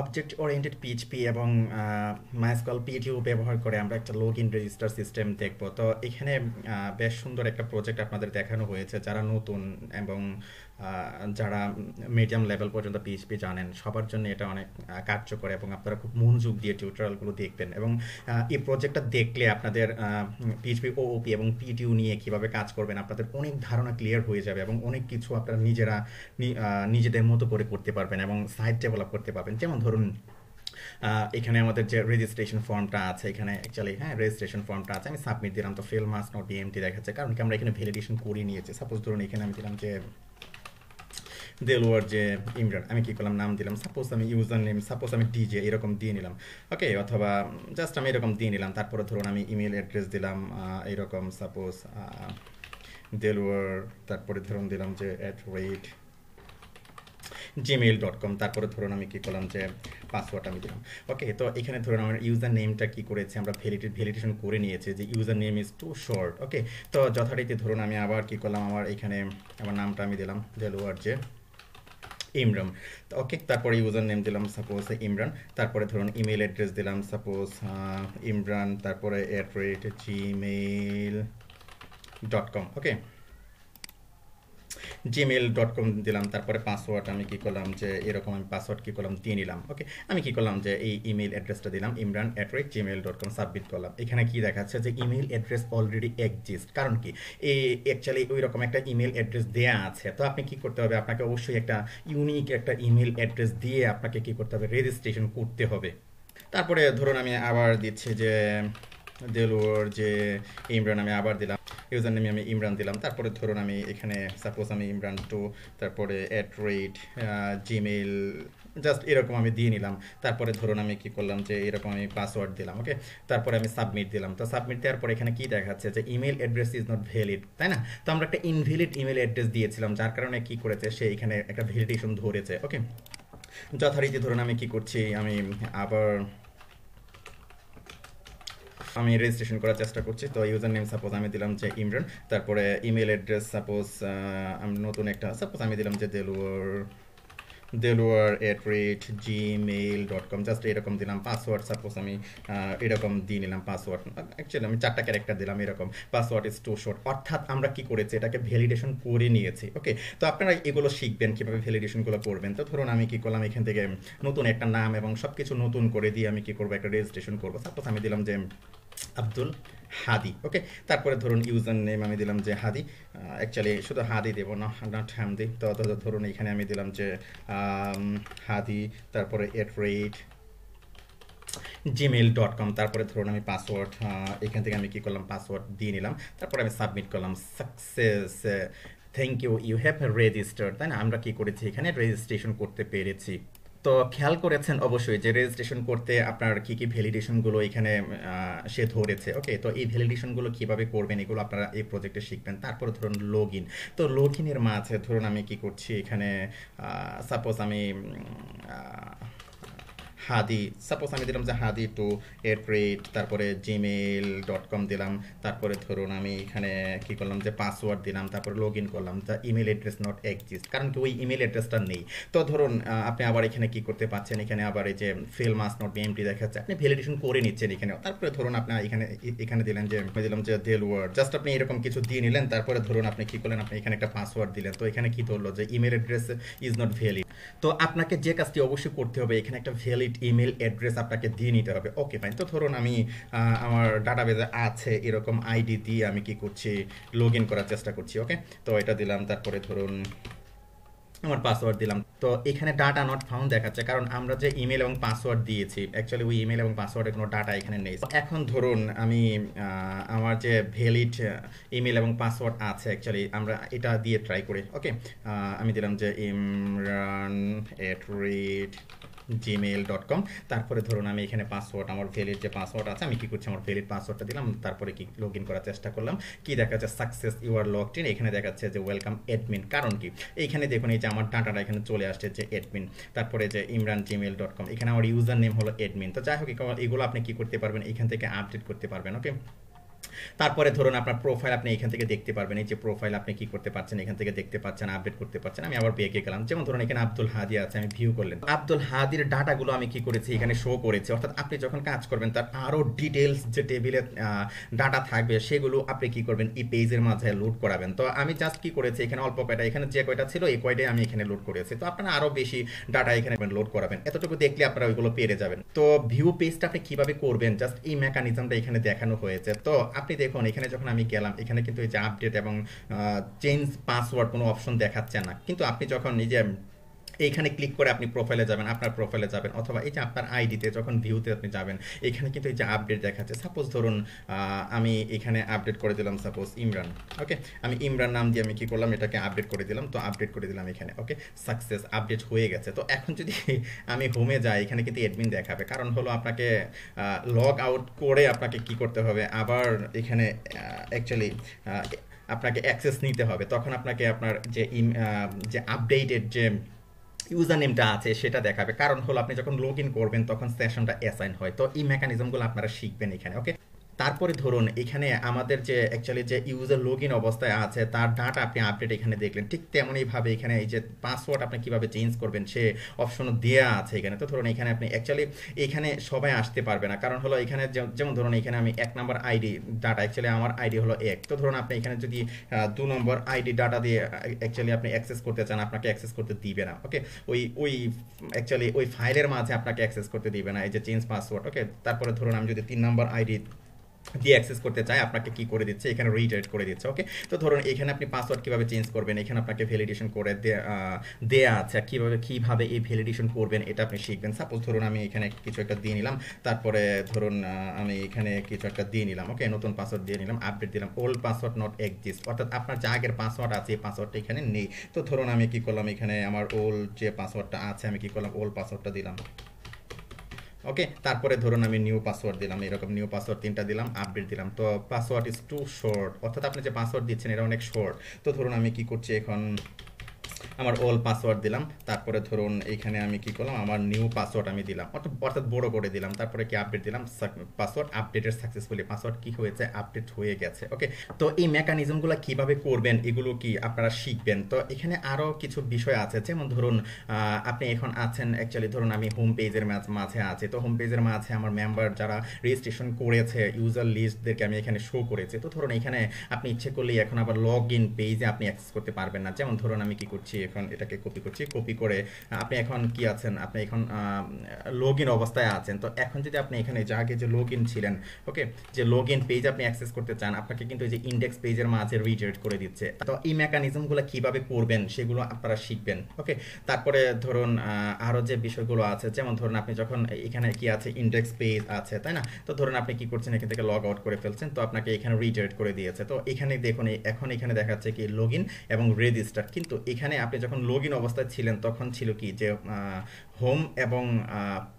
Object oriented PHP এবং MySQL PDO ব্যবহার করে আমরা একটা লগ ইন রেজিস্টার সিস্টেম দেখব। তো এখানে বেশ সুন্দর একটা প্রজেক্ট আপনাদের দেখানো হয়েছে, যারা নতুন এবং যারা মিডিয়াম লেভেল পর্যন্ত পিএইচপি জানেন সবার জন্য এটা অনেক কার্যকর এবং আপনারা খুব মনোযোগ দিয়ে টিউটোরিয়ালগুলো দেখবেন এবং এই প্রজেক্টটা দেখলে আপনাদের পিএইচপি ওওপি এবং পিটিও নিয়ে কীভাবে কাজ করবেন আপনাদের অনেক ধারণা ক্লিয়ার হয়ে যাবে এবং অনেক কিছু আপনারা নিজেদের মতো করে করতে পারবেন এবং সাইট ডেভেলপ করতে পারবেন। যেমন ধরুন এখানে আমাদের যে রেজিস্ট্রেশন ফর্মটা আছে, এখানে অ্যাকচুয়ালি হ্যাঁ রেজিস্ট্রেশন ফর্মটা আছে, আমি সাবমিট দিলাম, তো ফেল মাস নট ডিএমটি দেখাচ্ছে কারণ কি আমরা এখানে ভ্যালিডেশন করে নিয়েছি। সাপোজ ধরুন এখানে আমি দিলাম যে দেলোয়ার যে ইমরান, আমি কী করলাম নাম দিলাম, সাপোজ আমি ইউজার নেম সাপোজ আমি ডিজে এরকম দিয়ে নিলাম, ওকে, অথবা জাস্ট আমি এরকম দিয়ে নিলাম। তারপরে ধরুন আমি ইমেল অ্যাড্রেস দিলাম এরকম সাপোজ দেলোয়ার, তারপরে ধরুন দিলাম যে @gmail.com, তারপরে ধরুন আমি কী করলাম যে পাসওয়ার্ড আমি দিলাম, ওকে। তো এখানে ধরুন আমার ইউজার নেমটা কী করেছে আমরা ভ্যালিডেশন করে নিয়েছে যে user name is too short, okay. তো যথারীতি ধরুন আমি আবার কী করলাম, আমার এখানে আমার নামটা আমি দিলাম দেলোয়ার যে ইমরান, ওকে। তারপরে ইউজার নেম দিলাম সাপোজ ইমরান, তারপরে ধরুন ইমেল অ্যাড্রেস দিলাম সাপোজ ইমরান, তারপরে @gmail.com, ওকে, gmail.com দিলাম। তারপরে পাসওয়ার্ড আমি কী করলাম যে এরকম আমি পাসওয়ার্ড কী করলাম দিয়ে নিলাম, ওকে। আমি কী করলাম যে এই ইমেল অ্যাড্রেসটা দিলাম ইমরান @gmail.com, সাবমিট করলাম। এখানে কি দেখাচ্ছে যে ইমেল অ্যাড্রেস অলরেডি এক্সিস্ট, কারণ কি এই অ্যাকচুয়ালি ওই রকম একটা ইমেল অ্যাড্রেস দেওয়া আছে। তো আপনি কী করতে হবে, আপনাকে অবশ্যই একটা ইউনিক একটা ইমেল অ্যাড্রেস দিয়ে আপনাকে কী করতে হবে, রেজিস্ট্রেশন করতে হবে। তারপরে ধরুন আমি আবার দিচ্ছি যে দেলোয়ার যে ইমরান, আমি আবার দিলাম ইউজার নেমে আমি ইমরান দিলাম, তারপরে ধরুন আমি এখানে সাপোজ আমি ইমরান টু, তারপরে @gmail, জাস্ট এরকম আমি দিয়ে নিলাম। তারপরে ধরুন আমি কী করলাম যে এরকম আমি পাসওয়ার্ড দিলাম, ওকে। তারপরে আমি সাবমিট দিলাম। তো সাবমিট দেওয়ার পরে এখানে কী দেখাচ্ছে যে email address is not valid, তাই না? তো আমরা একটা ইনভ্যালিড ইমেল অ্যাড্রেস দিয়েছিলাম, যার কারণে কী করেছে সে এখানে একটা ভ্যালিডেশন ধরেছে, ওকে। যথারীতি ধরুন আমি কী করছি, আমি রেজিস্ট্রেশন করার চেষ্টা করছি। তো ইউজার নেম সাপোজ আমি দিলাম যে ইমরান, তারপরে ইমেল অ্যাড্রেস সাপোজ আমি নতুন একটা সাপোজ আমি দিলাম যে দেলোয়ার @gmail.com, জাস্ট এরকম দিলাম। পাসওয়ার্ড সাপোজ আমি এরকম দিয়ে নিলাম পাসওয়ার্ড, অ্যাকচুয়ালি আমি 4টা ক্যারেক্টার দিলাম এরকম, পাসওয়ার্ড ইজ টু শর্ট, অর্থাৎ আমরা কী করেছি এটাকে ভ্যালিডেশন করে নিয়েছি, ওকে। তো আপনারা এগুলো শিখবেন কীভাবে ভ্যালিডেশনগুলো করবেন। তো ধরুন আমি কী করলাম, এখান থেকে নতুন একটা নাম এবং সব কিছু নতুন করে দিয়ে আমি কী করবো, একটা রেজিস্ট্রেশন করবো। সাপোজ আমি দিলাম যে আব্দুল হাদি, ওকে। তারপরে ধরুন ইউজার নেম আমি দিলাম যে হাদি, অ্যাকচুয়ালি শুধু হাদি দেবো না, নট হামদি। তো ধরুন এখানে আমি দিলাম যে হাদি, তারপরে @gmail.com, তারপরে ধরুন আমি পাসওয়ার্ড এখান থেকে আমি কী করলাম পাসওয়ার্ড দিয়ে নিলাম। তারপরে আমি সাবমিট করলাম, success, thank you, you have registered, তাই না? আমরা কী করেছি, এখানে রেজিস্ট্রেশন করতে পেরেছি। তো খেয়াল করেছেন অবশ্যই যে রেজিস্ট্রেশন করতে আপনার কী কী ভ্যালিডেশনগুলো এখানে সে ধরেছে, ওকে। তো এই ভ্যালিডেশনগুলো কীভাবে করবেন এগুলো আপনারা এই প্রজেক্টে শিখবেন। তারপরে ধরুন লগ ইন, তো লগ ইনের মাঝে ধরুন আমি কী করছি, এখানে সাপোজ আমি হাদি, সাপোজ আমি দিলাম যে হাদি টু @, তারপরে gmail.com দিলাম। তারপরে ধরুন আমি এখানে কী করলাম যে পাসওয়ার্ড দিলাম, তারপরে লগ ইন করলাম। তা ইমেল অ্যাড্রেস নট এক্সিস্ট, কারণ কি ওই ইমেল অ্যাড্রেসটা নেই। তো ধরুন আপনি আবার এখানে কী করতে পারছেন, এখানে আবার এই যে ফেল মাস্ট নট বিএমটি দেখাচ্ছে, আপনি ভ্যালিডেশন করে নিচ্ছেন এখানে। তারপরে ধরুন আপনার এখানে দিলেন যে দেলোয়ার, জাস্ট আপনি এরকম কিছু দিয়ে নিলেন। তারপরে ধরুন আপনি কী করলেন, আপনি এখানে একটা পাসওয়ার্ড দিলেন। তো এখানে কী ধরলো যে email address is not valid. তো আপনাকে যে কাজটি অবশ্যই করতে হবে, এখানে একটা ভ্যালিড ইমেল অ্যাড্রেস আপনাকে দিয়ে নিতে হবে, ওকে ভাই। তো ধরুন আমি আমার ডাটাবেজে আছে এরকম আইডি দিয়ে আমি কী করছি, লগ ইন করার চেষ্টা করছি, ওকে। তো এটা দিলাম, তারপরে ধরুন আমার পাসওয়ার্ড দিলাম। তো এখানে ডাটা নট ফাউন্ড দেখাচ্ছে, কারণ আমরা যে ইমেল এবং পাসওয়ার্ড দিয়েছি অ্যাকচুয়ালি ওই ইমেল এবং পাসওয়ার্ডের কোনো ডাটা এখানে নেই। এখন ধরুন আমি আমার যে ভ্যালিড ইমেল এবং পাসওয়ার্ড আছে অ্যাকচুয়ালি আমরা এটা দিয়ে ট্রাই করি, ওকে। আমি দিলাম যে ইমরান @gmail.com, তারপরে ধরুন আমি এখানে পাসওয়ার্ড আমার ভ্যালিড যে পাসওয়ার্ড আছে আমি কী করছি, আমার ভ্যালিড পাসওয়ার্ডটা দিলাম। তারপরে কি লগ ইন করার চেষ্টা করলাম, কি দেখাচ্ছে, success you are logged in. এখানে দেখাচ্ছে যে ওয়েলকাম অ্যাডমিন, কারণ কি এইখানে দেখুন এই যে আমার ডাটাটা এখানে চলে আসছে যে অ্যাডমিন, তারপরে যে ইমরান gmail.com, এখানে আমার ইউজার নেম হলো অ্যাডমিন। তো যাই হোক এগুলো আপনি কী করতে পারবেন, এখান থেকে আপডেট করতে পারবেন, ওকে। তারপরে ধরুন আপনার প্রোফাইল আপনি এখান থেকে দেখতে পারবেন, এই যে প্রোফাইল আপনি কি করতে পারছেন এখান থেকে দেখতে পাচ্ছেন, আপডেট করতে পারছেন। আমি আবার পেয়ে গেলাম, যেমন ধরুন এখানে আব্দুল হাদি আছে, আমি ভিউ করলেন আব্দুল হাদির ডাটাগুলো আমি কি করেছি এখানে শো করেছি। অর্থাৎ আপনি যখন কাজ করবেন তার আরও ডিটেলস যে টেবিলে ডাটা থাকবে সেগুলো আপনি কি করবেন এই পেজের মাঝে লোড করাবেন। তো আমি জাস্ট কি করেছি এখানে অল্প কয়টা, এখানে যে কয়টা ছিল এই কয়টাই আমি এখানে লোড করেছি। তো আপনারা আরও বেশি ডাটা এখানে লোড করাবেন, এতটুকু দেখলে আপনারা ওইগুলো পেরে যাবেন। তো ভিউ পেজটা আপনি কীভাবে করবেন জাস্ট এই মেকানিজমটা এখানে দেখানো হয়েছে। তো আপনি দেখুন এখানে যখন আমি গেলাম এখানে কিন্তু এই যে আপডেট এবং চেঞ্জ পাসওয়ার্ড কোনো অপশন দেখাচ্ছে না, কিন্তু আপনি যখন নিজে এইখানে ক্লিক করে আপনি প্রোফাইলে যাবেন, আপনার প্রোফাইলে যাবেন অথবা এই যে আপনার আইডিতে যখন ভিউতে আপনি যাবেন এখানে কিন্তু এই যে আপডেট দেখাচ্ছে। সাপোজ ধরুন আমি এখানে আপডেট করে দিলাম, সাপোজ ইমরান, ওকে আমি ইমরান নাম দিয়ে আমি কি করলাম এটাকে আপডেট করে দিলাম। তো আপডেট করে দিলাম এখানে, ওকে সাকসেস আপডেট হয়ে গেছে। তো এখন যদি আমি হোমে যাই এখানে কিন্তু অ্যাডমিন দেখাবে, কারণ হলো আপনাকে লগ আউট করে আপনাকে কি করতে হবে আবার এখানে অ্যাকচুয়ালি আপনাকে অ্যাক্সেস নিতে হবে। তখন আপনাকে আপনার যে আপডেটেড যে ইউজার নেমটা আছে সেটা দেখাবে, কারণ হলো আপনি যখন লগ ইন করবেন তখন সেশনটা অ্যাসাইন হয়। তো এই মেকানিজমগুলো আপনারা শিখবেন এখানে, ওকে। তারপরে ধরুন এখানে আমাদের যে অ্যাকচুয়ালি যে ইউজার লগ ইন অবস্থায় আছে তার ডাটা আপনি আপডেট এখানে দেখলেন, ঠিক তেমনইভাবে এখানে এই যে পাসওয়ার্ড আপনি কীভাবে চেঞ্জ করবেন সে অপশনও দেওয়া আছে এখানে। তো ধরুন এখানে আপনি অ্যাকচুয়ালি এখানে সবাই আসতে পারবে না, কারণ হলো এখানে যেমন ধরুন এখানে আমি 1 নম্বর আইডি ডাটা, অ্যাকচুয়ালি আমার আইডি হলো 1। তো ধরুন আপনি এখানে যদি 2 নম্বর আইডি ডাটা দিয়ে অ্যাকচুয়ালি আপনি অ্যাক্সেস করতে চান আপনাকে অ্যাক্সেস করতে দিবে না, ওকে ওই ফাইলের মাঝে আপনাকে অ্যাক্সেস করতে দিবে না এই যে চেঞ্জ পাসওয়ার্ড, ওকে। তারপরে ধরুন আমি যদি 3 নম্বর আইডি দিয়ে অ্যাক্সেস করতে চাই আপনাকে কি করে দিচ্ছে এখানে রিটারেট করে দিচ্ছে, ওকে। তো ধরুন এখানে আপনি পাসওয়ার্ড কীভাবে চেঞ্জ করবেন এখানে আপনাকে ভ্যালিডেশন করে দেয়া আছে, কীভাবে এই ভ্যালিডেশন করবেন এটা আপনি শিখবেন। সাপোজ ধরুন আমি এখানে কিছু একটা দিয়ে নিলাম, তারপরে ধরুন আমি এখানে কিছু একটা দিয়ে নিলাম, ওকে নতুন পাসওয়ার্ড দিয়ে নিলাম, আপডেট দিলাম ওল্ড পাসওয়ার্ড নট এক্সিস্ট, অর্থাৎ আপনার যে আগের পাসওয়ার্ড আছে এই পাসওয়ার্ডটা এখানে নেই। তো ধরুন আমি কি করলাম এখানে আমার ওল্ড যে পাসওয়ার্ডটা আছে আমি কি করলাম ওল্ড পাসওয়ার্ডটা দিলাম, ওকে। তারপরে ধরুন আমি নিউ পাসওয়ার্ড দিলাম, এরকম নিউ পাসওয়ার্ড 3টা দিলাম, আপডেট দিলাম। তো পাসওয়ার্ড ইজ টু শর্ট, অর্থাৎ আপনি যে পাসওয়ার্ড দিচ্ছেন এটা অনেক শর্ট। তো ধরুন আমি কি করছি এখন আমার ওল্ড পাসওয়ার্ড দিলাম, তারপরে ধরুন এইখানে আমি কি করলাম আমার নিউ পাসওয়ার্ড আমি দিলাম, অর্থাৎ বড় করে দিলাম, তারপরে কি আপডেট দিলাম পাসওয়ার্ড আপডেটেড সাকসেসফুলি, পাসওয়ার্ড কি হয়েছে আপডেট হয়ে গেছে, ওকে। তো এই মেকানিজমগুলো কীভাবে করবেন এগুলো কি আপনারা শিখবেন। তো এখানে আরও কিছু বিষয় আছে, যেমন ধরুন আপনি এখন আছেন অ্যাকচুয়ালি ধরুন আমি হোম পেজের মাঝে আছে। তো হোম পেজের মাঝে আমার মেম্বার যারা রেজিস্ট্রেশন করেছে ইউজার লিস্টদেরকে আমি এখানে শো করেছি। তো ধরুন এখানে আপনি ইচ্ছে করলেই এখন আবার লগ ইন পেজে আপনি অ্যাক্সেস করতে পারবেন না। যেমন ধরুন আমি কি করছি এখন এটাকে কপি করছি, কপি করে আপনি এখন কি আছেন আপনি এখন লগ ইন অবস্থায় আছেন। তো এখন যদি আপনি এখানে যে আগে যে লগ ইন ছিলেন, ওকে যে লগ ইন পেজ আপনি অ্যাক্সেস করতে চান আপনাকে কিন্তু এই যে ইন্ডেক্স পেজের মাঝে রিডাইরেক্ট করে দিচ্ছে। তো এই মেকানিজমগুলো কীভাবে করবেন সেগুলো আপনারা শিখবেন, ওকে। তারপরে ধরুন আরও যে বিষয়গুলো আছে, যেমন ধরুন আপনি যখন এখানে কি আছে ইন্ডেক্স পেজ আছে, তাই না। তো ধরুন আপনি কি করছেন এখান থেকে লগ আউট করে ফেলছেন, তো আপনাকে এখানে রিডাইরেক্ট করে দিয়েছে। তো এখানে দেখুন এখন এখানে দেখাচ্ছে কি লগ ইন এবং রেজিস্টার, কিন্তু এখানে আপনি যখন লগ ইন অবস্থায় ছিলেন তখন ছিল কি যে হোম এবং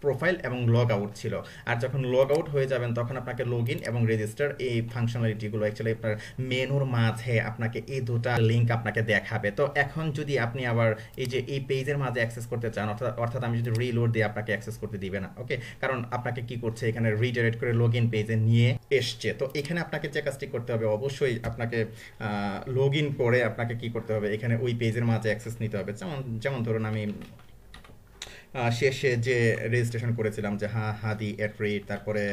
প্রোফাইল এবং লগ আউট ছিল, আর যখন লগ আউট হয়ে যাবেন তখন আপনাকে লগ ইন এবং রেজিস্টার এই ফাংশনালিটিগুলো অ্যাকচুয়ালি আপনার মেনুর মাঝে আপনাকে এই দুটা লিঙ্ক আপনাকে দেখাবে। তো এখন যদি আপনি আবার এই যে এই পেজের মাঝে অ্যাক্সেস করতে চান, অর্থাৎ আমি যদি রিলোড দিয়ে আপনাকে অ্যাক্সেস করতে দিবে না, ওকে, কারণ আপনাকে কি করছে এখানে রিডাইরেক্ট করে লগ ইন পেজে নিয়ে এসছে। তো এখানে আপনাকে যে কাজটি করতে হবে অবশ্যই আপনাকে লগ ইন করে আপনাকে কি করতে হবে এখানে ওই পেজের মাঝে অ্যাক্সেস নিতে হবে। যেমন ধরুন আমি শেষে যে রেজিস্ট্রেশন করেছিলাম যে hadi@, তারপরে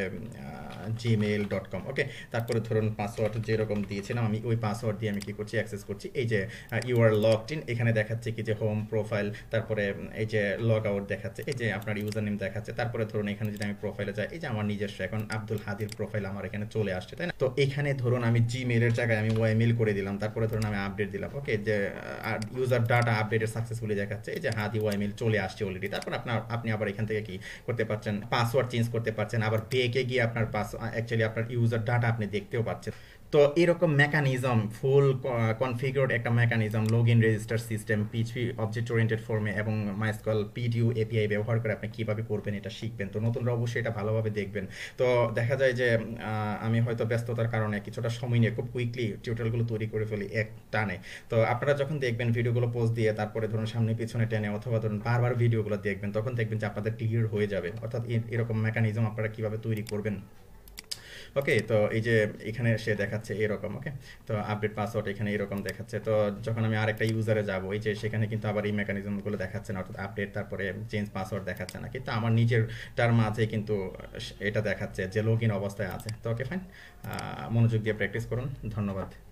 gmail.com, ওকে। তারপরে ধরুন পাসওয়ার্ড যেরকম দিয়েছিলাম আমি ওই পাসওয়ার্ড দিয়ে আমি কী করছি অ্যাক্সেস করছি। এই যে ইউ আর লগড ইন এখানে দেখাচ্ছে কি যে হোম প্রোফাইল, তারপরে এই যে লগ আউট দেখাচ্ছে, এই যে আপনার ইউজার নেম দেখাচ্ছে। তারপরে ধরুন এখানে যদি আমি প্রোফাইলে যাই এই যে আমার নিজস্ব এখন আব্দুল হাদির প্রোফাইল আমার এখানে চলে আসছে, তাই না। তো এখানে ধরুন আমি জিমেলের জায়গায় আমি ওয়াইমেল করে দিলাম, তারপরে ধরুন আমি আপডেট দিলাম, ওকে যে ইউজার ডাটা আপডেটের সাকসেসফুলি দেখাচ্ছে, এই যে হাদি ওয়াইমেল চলে আসছে অলরেডি। তারপর আপনি আবার এখান থেকে কি করতে পারছেন পাসওয়ার্ড চেঞ্জ করতে পারছেন, আবার পেকে গিয়ে আপনার অ্যাকচুয়ালি আপনার ইউজার ডাটা আপনি দেখতেও পাচ্ছেন। তো এরকম মেকানিজম ফুল কনফিগার্ড একটা mechanism log in register system PHP object oriented ফর্মে এবং MySQL PDU API ব্যবহার করে আপনি কীভাবে করবেন এটা শিখবেন। তো নতুনরা অবশ্যই এটা ভালোভাবে দেখবেন। তো দেখা যায় যে আমি হয়তো ব্যস্ততার কারণে কিছুটা সময় নিয়ে খুব কুইকলি টিউটোরিয়ালগুলো তৈরি করে ফেলি এক টানে। তো আপনারা যখন দেখবেন ভিডিওগুলো পোস্ট দিয়ে তারপরে ধরুন সামনে পিছনে টেনে অথবা ধরুন বারবার ভিডিওগুলো দেখবেন তখন দেখবেন যে আপনাদের ক্লিয়ার হয়ে যাবে, অর্থাৎ এরকম মেকানিজম আপনারা কীভাবে তৈরি করবেন। ওকে তো এই যে এখানে সে দেখাচ্ছে এরকম ওকে তো আপডেট পাসওয়ার্ড এখানে এরকম দেখাচ্ছে তো যখন আমি আরেকটা ইউজারে যাব এই যে সেখানে কিন্তু আবার এই মেকানিজমগুলো দেখাচ্ছে না অর্থাৎ আপডেট তারপরে চেঞ্জ পাসওয়ার্ড দেখাচ্ছে না কিন্তু আমার নিজেরটার মাঝে কিন্তু এটা দেখাচ্ছে যে লগইন অবস্থায় আছে তো ওকে ফাইন মনোযোগ দিয়ে প্র্যাকটিস করুন ধন্যবাদ।